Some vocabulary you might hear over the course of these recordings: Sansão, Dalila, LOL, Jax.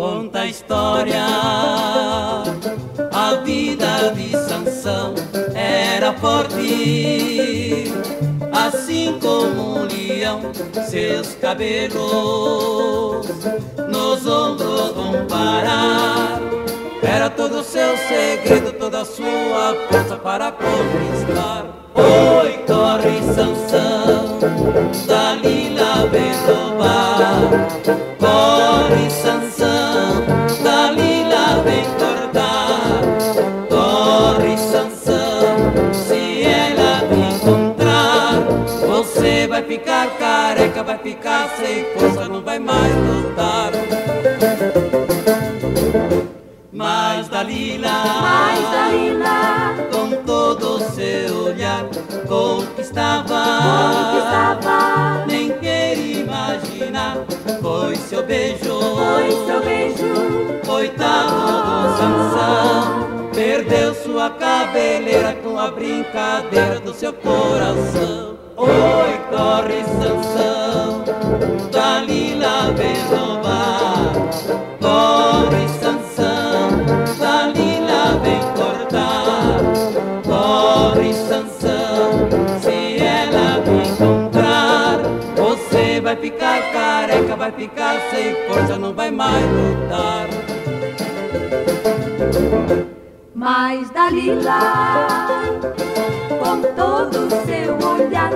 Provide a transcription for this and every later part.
Conta a história, a vida de Sansão era forte, assim como um leão, seus cabelos nos ombros vão parar. Era todo o seu segredo, toda a sua força para conquistar. Oi, corre Sansão, Dalila vem roubar. Corre Sansão, Dalila vem cortar. Corre Sansão, se ela me encontrar, você vai ficar careca, vai ficar sem força, não vai mais lutar. Mas Dalila, com todo o seu olhar conquistava. Nem queria imaginar, foi seu beijo. Coitado do Sansão, perdeu sua cabeleira com a brincadeira do seu coração. Oi, corre Sansão, Dalila vem roubar. Corre Sansão, Dalila vem cortar. Corre Sansão, se ela me encontrar, você vai ficar careca, vai ficar sem força, não vai mais lutar. Mas Dalila, com todo o seu olhar,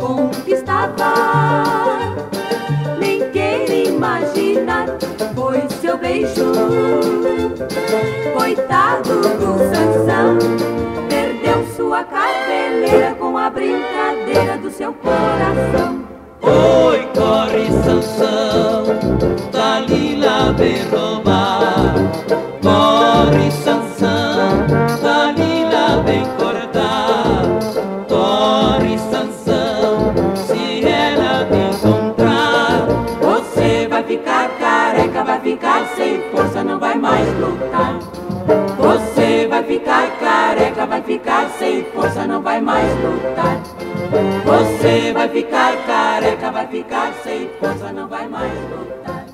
conquistava. Nem queira imaginar, foi seu beijo. Coitado do Sansão, perdeu sua cabeleira com a brincadeira do seu coração. Oi, corre Sansão, Dalila vem roubar. Corre Sansão, Dalila vem cortar. Corre Sansão, se ela te encontrar, você vai ficar careca, vai ficar sem força, não vai mais lutar. Você vai ficar careca, vai ficar sem força, não vai mais lutar. Você vai ficar careca, vai ficar sem força, não vai mais lutar.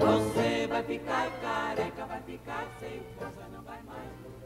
Você vai ficar careca, vai ficar sem força, não vai mais lutar.